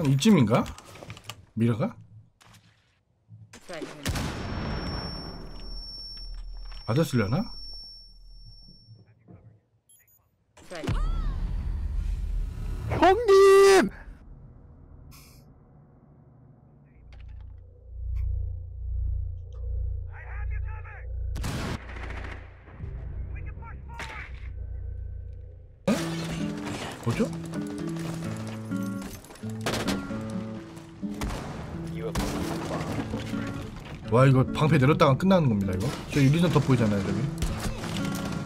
한 이쯤인가? 미라가? 맞았으려나? 형님! 뭐죠? 와 이거 방패 내렸다가 끝나는 겁니다. 이거 저 유리선 더 보이잖아요. 여기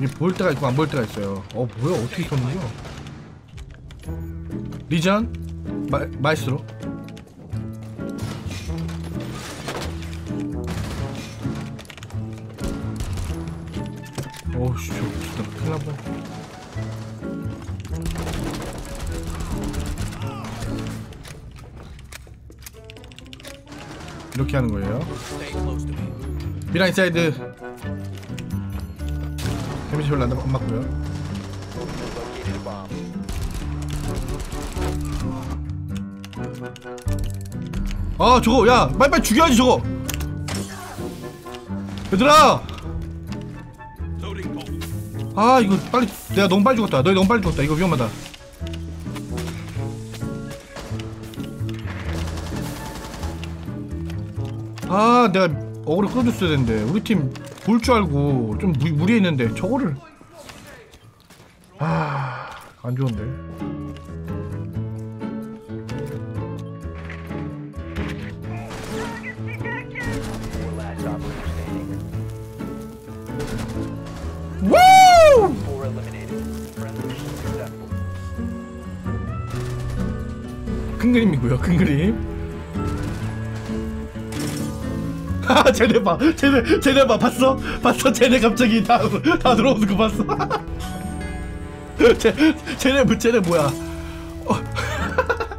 이게 보일 때가 있고 안 보일 때가 있어요. 어 뭐야 어떻게 켰는지요? 리전 마이스로 어우 씨 진짜 큰일났다. 이렇게 하는 거예요. 미라 인사이드 데미지 별로 안 맞고요. 아 저거 야 빨리빨리 죽여야지 저거. 얘들아 아 이거 빨리 내가 너무 빨리 죽었다. 너희 너무 빨리 죽었다. 이거 위험하다. 아 내가 어그로 끌어줬어야 되는데 우리 팀 볼 줄 알고 좀 무리했는데 저거를 아 안 좋은데. 우! 큰 그림이고요. 큰 그림. 아, 쟤네 봐, 쟤네 봐, 봤어? 봤어? 쟤네 갑자기 다 들어오는 거 봤어? 쟤네 뭐야? 어,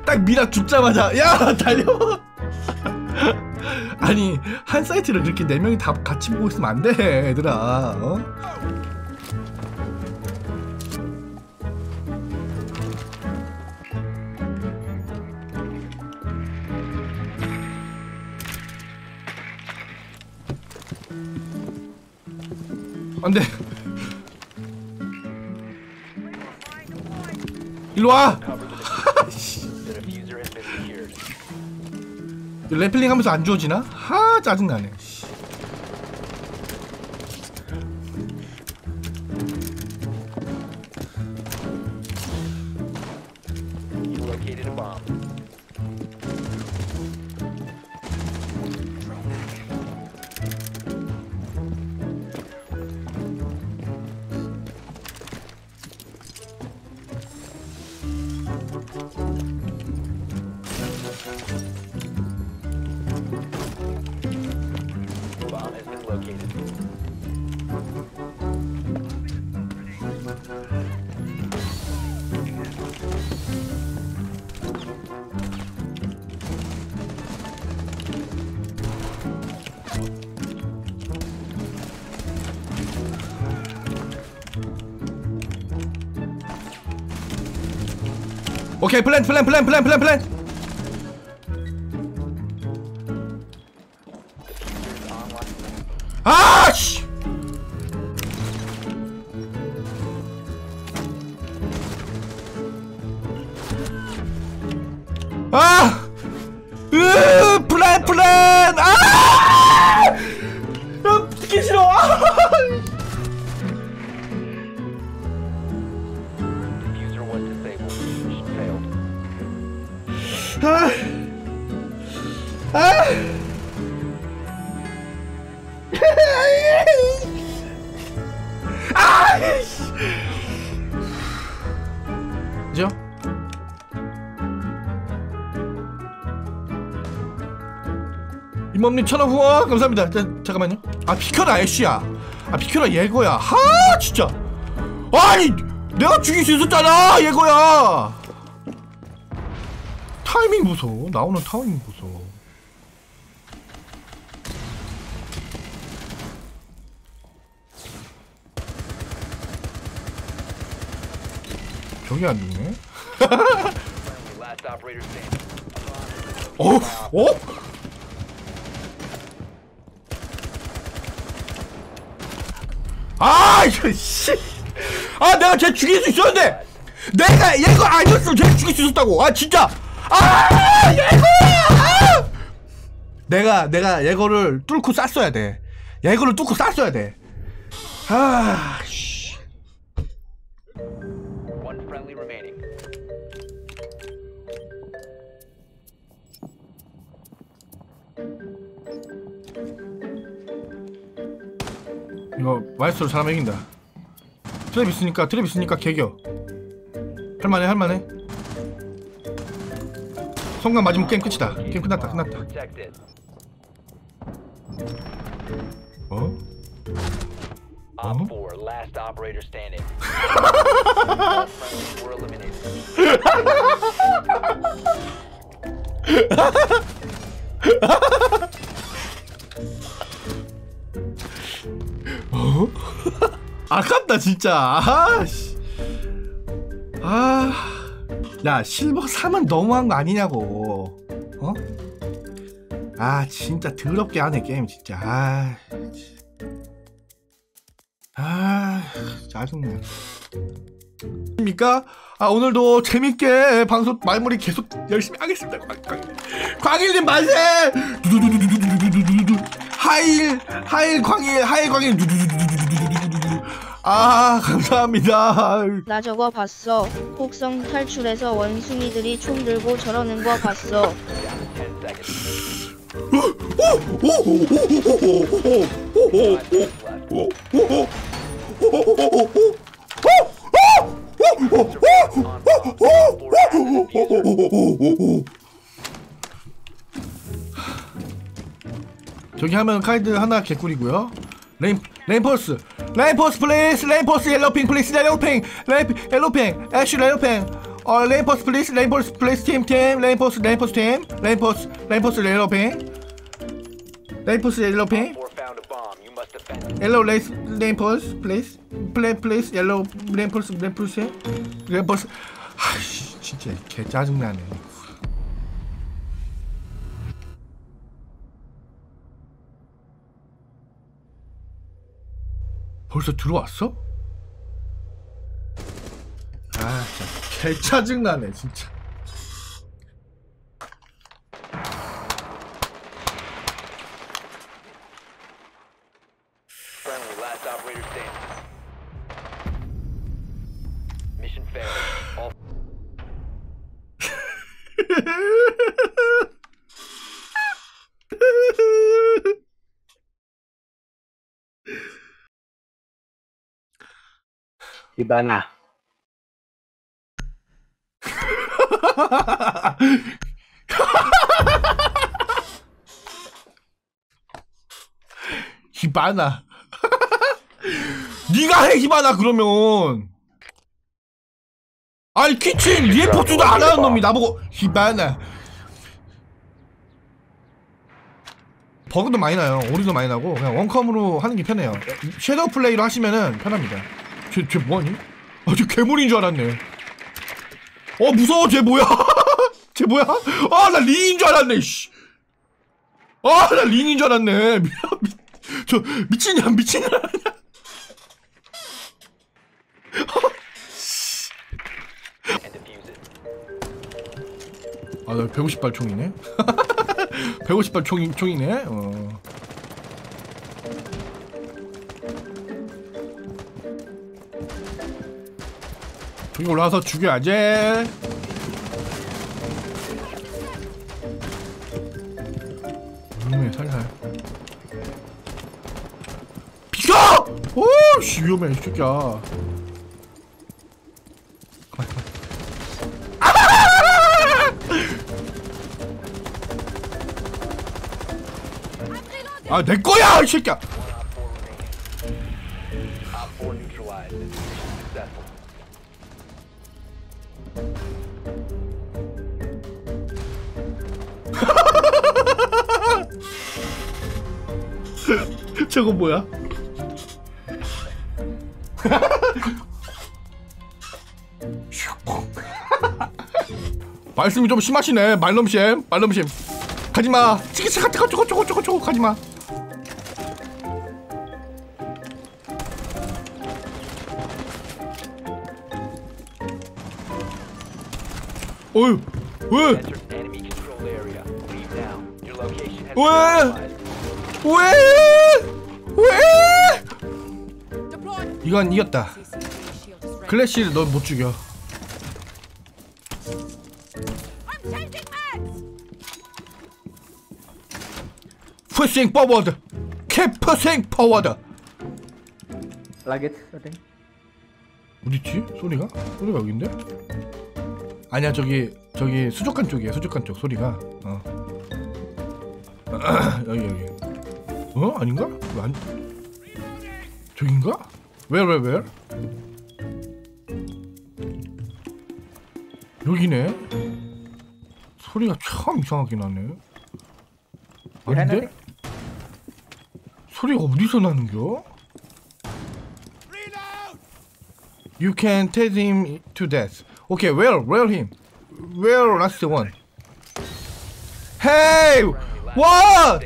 딱 미라 죽자마자 야 달려. 아니 한 사이트를 그렇게 네 명이 다 같이 보고 있으면 안 돼, 얘들아. 어? 안돼 일로와. 래플링 하면서 안 주워지나? 하 짜증나네. 오케이 플랜 아씨 아! 으 플랜 아! 야 듣기 싫어. 아! 아! 그죠? 이몸님 1000원 후원 감사합니다. 잠깐만요. 아 비켜라 애쉬야. 아 비켜라 예거야. 하 진짜. 아니 내가 죽일 수 있었잖아 예거야. 타이밍 무서워. 나오는 타이밍 무서워. 저기 안 죽네. 어우, 어? 아, 이거, 씨. 아, 내가 쟤 죽일 수 있었는데! 내가 얘가 아니었으면 쟤 죽일 수 있었다고! 아, 진짜! 아, 얘거야! 아! 내가 얘거를 뚫고 쌌어야 돼. 얘거를 뚫고 쌌어야 돼. 아, 씨. 이거 와이스로 잘하면 이긴다. 트랩 있으니까 개겨. 할만해, 할만해. 순간 맞으면 게임 끝이다. 게임 끝났다. 어? 어? 어? 아깝다 진짜. 아씨. 아, 야 실버 3은 너무한 거 아니냐고. 어? 아 진짜 더럽게 하네 게임 진짜. 아 짜증나. 입니까? 아 오늘도 재밌게 방송 말머리 계속 열심히 하겠습니다. 광일님 만세! 하일 광일. 아 감사합니다. 나 저거 봤어. 혹성 탈출해서 원숭이들이 총 들고 저러는 거 봤어. 저기 하면 카이드 하나 개꿀이고요. 레인포스 플레이스, 레인포스 옐로핑 플레이스, 옐로핑 애쉬 옐로핑. 레인포스 플레이스, 레인포스 플레이스 팀 레인포스 팀 레인포스 옐로핑, 레인포스 옐로핑. Yellow rainforest, please. Please, yellow rainforest. 아이씨, 진짜 개 짜증나네. 벌써 들어왔어? 아, 진짜 개 짜증나네, 진짜. 이바나. 히바나. 니가 해 히바나 그러면. 아니 키친 리포트도 안 하는 놈이 나보고 히바나. 버그도 많이 나요. 오류도 많이 나고 그냥 원컴으로 하는 게 편해요. 섀도우 플레이로 하시면은 편합니다. 쟤 뭐하니? 아, 쟤 괴물인 줄 알았네. 어 무서워. 쟤 뭐야? 쟤 뭐야? 아 나 린인 줄 알았네. 아 나 린인 줄 알았네. 저 미친년 아니야? 아 나 150발 총이네. 150발 총이네. 어. 여기 올라와서 죽여야지. 위험해, 살살. 비켜! 오씨 위험해, 이 새끼야. 아, 내 거야, 이 새끼야. 저거 뭐야? 말씀이 좀 심하시네. 말넘심, 말넘심. 가지마. 치키치카치카초코초코초코 가지마. 어휴, 왜? 왜? 이건 이겼다. 클래시를 넌 못 죽여. 푸싱 포워드, 캡푸싱 포워드. 라겟 어디? 어디지? 소리가? 소리가 여기인데? 아니야, 저기 수족관 쪽이야. 수족관 쪽 소리가. 어. 여기. 어? 아닌가? 왜 안? 저긴가? 왜? 여기네. 소리가 참 이상하긴 하네. 아닌데? 소리가 어디서 나는겨? You can tase him to death. Okay, where him? Where last one? Hey! What?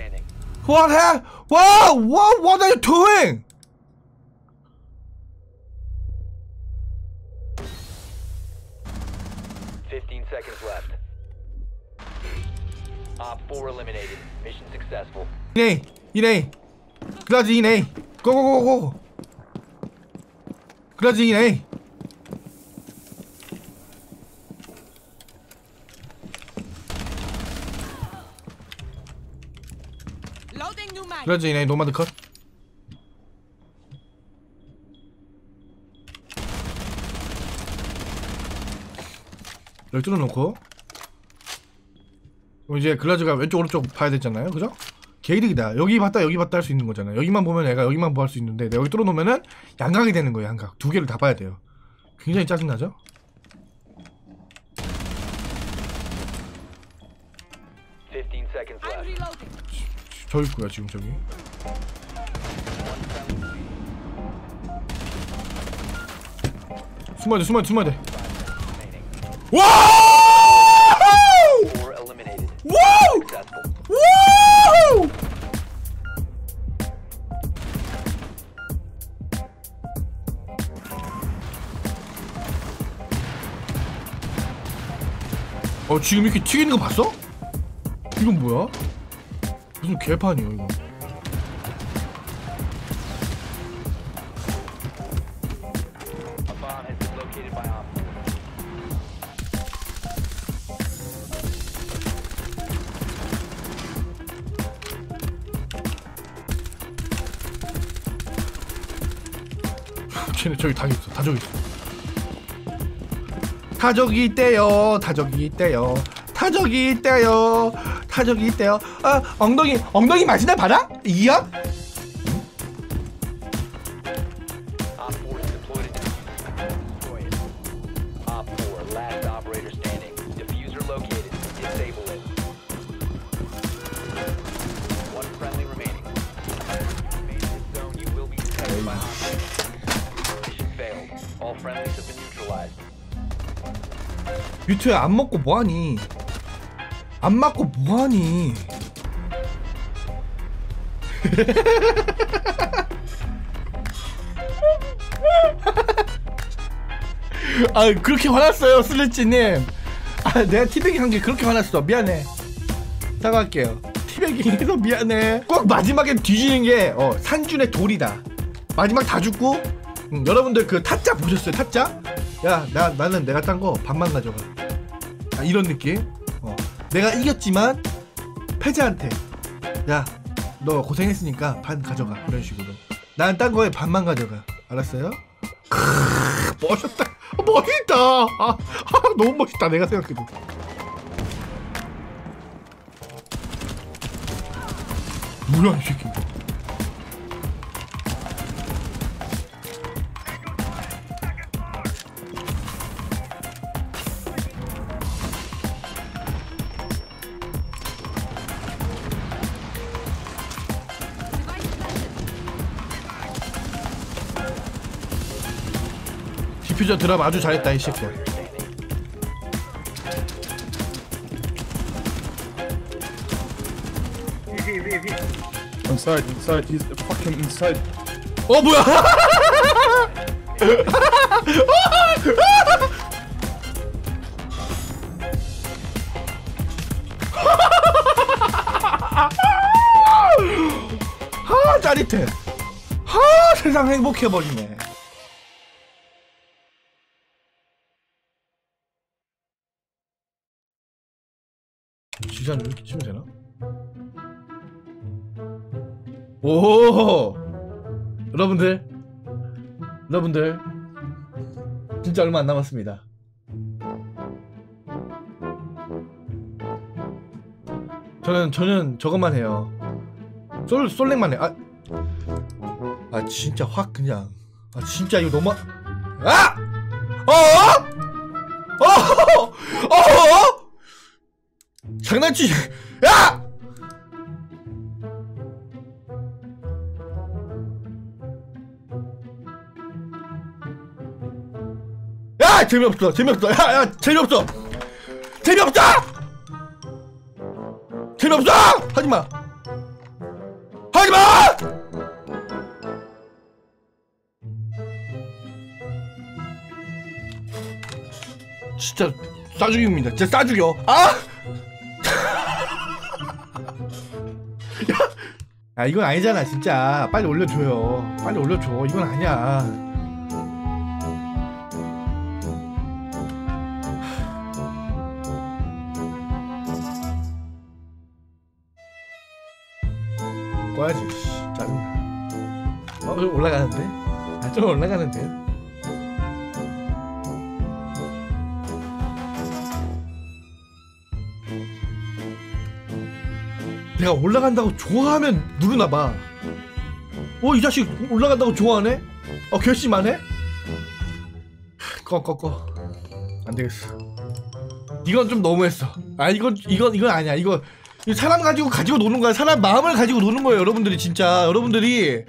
What are you doing? 이네, 이네. 그라지 이네. 고고고고. 그라지 이네. 그라지 이네 노마드 컷. 열 뚫어놓고. 이제 글라즈가 왼쪽 오른쪽 봐야 되잖아요, 그죠? 개이득이다. 여기 봤다 여기 봤다 할 수 있는 거잖아요. 여기만 보면 애가 여기만 뭐 할 수 있는데 내가 여기 뚫어놓으면은 양각이 되는 거예요. 양각 두 개를 다 봐야 돼요. 굉장히 짜증나죠? 저 있고요 지금 저기. 숨어야 돼 숨어야 돼. 와! 지금 이렇게 튀기는 거 봤어? 이건 뭐야? 무슨 개판이야 이거. 쟤네 저기 다 있어. 다 저기 있어. 타적이 있대요. 타적이 있대요. 타적이 있대요. 타적이 있대요. 아, 엉덩이 맛이나 봐라? 이야? 뮤트야 안 먹고 뭐하니? 안 맞고 뭐하니? 아 그렇게 화났어요 슬래치님. 아 내가 티백이 한 게 그렇게 화났어. 미안해. 사과할게요. 티백이 해서 미안해. 꼭 마지막에 뒤지는 게 산준의 돌이다. 마지막 다 죽고. 여러분들 그 타짜 보셨어요? 타짜? 야 나는 내가 딴 거 반만 가져가. 아, 이런 느낌. 내가 이겼지만 패자한테 야 너 고생했으니까 반 가져가. 이런 식으로. 난 딴 거에 반만 가져가. 알았어요? 크으, 멋있다. 멋있다. 너무 멋있다. 내가 생각해도. 뭐야 이 새끼. 디퓨저 드랍 아주 잘했다 이 새끼야. V. Inside. He's fucking inside. 어 뭐야? 하 짜릿해. 하 세상 행복해 버리네. 주전 이렇게 치면 되나? 오 여러분들 진짜 얼마 안 남았습니다. 저는 저것만 해요. 솔랭만 해. 아 진짜 확 그냥. 아 진짜 이거 너무 아! 어어? 장난치. 야! 야! 재미없어. 야! 재미없어! 재미없어! 하지마! 진짜 싸죽입니다. 진짜 싸죽여. 아! 아 이건 아니잖아 진짜. 빨리 올려줘요. 빨리 올려줘. 이건 아니야. 꺼야지. 짜증나. 어? 좀 올라가는데? 아 좀 올라가는데요? 내가 올라간다고 좋아하면 누르나봐. 어? 이 자식 올라간다고 좋아하네? 어? 결심하네? 꺼 안되겠어. 이건 좀 너무했어. 아 이건 아니야. 이거 사람 가지고 노는 거야. 사람 마음을 가지고 노는 거예요. 여러분들이 진짜 여러분들이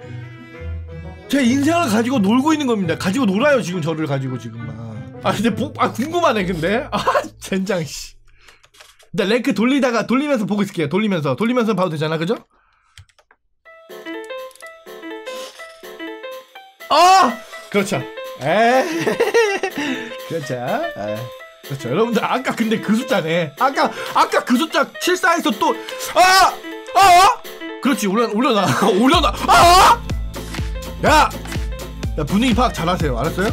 제 인생을 가지고 놀고 있는 겁니다. 가지고 놀아요 지금 저를 가지고 지금 막. 아 근데 궁금하네 근데. 아 젠장 씨. 일단 랭크 돌리면서 보고 있을게요. 돌리면서 봐도 되잖아 그죠? 아 그렇죠. 에 그렇죠. 에. 그렇죠 여러분들. 아까 근데 그 숫자네. 아까 그 숫자 74에서 또 그렇지. 올려놔. 야 분위기 파악 잘하세요. 알았어요?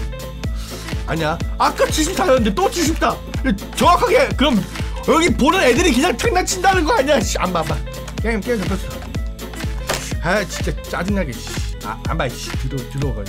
아니야 아까 74였는데 또 74. 정확하게. 그럼 여기 보는 애들이 그냥 장난친다는 거 아니야. 안봐 게임 접혔어. 아 진짜 짜증나게. 안봐 들어가.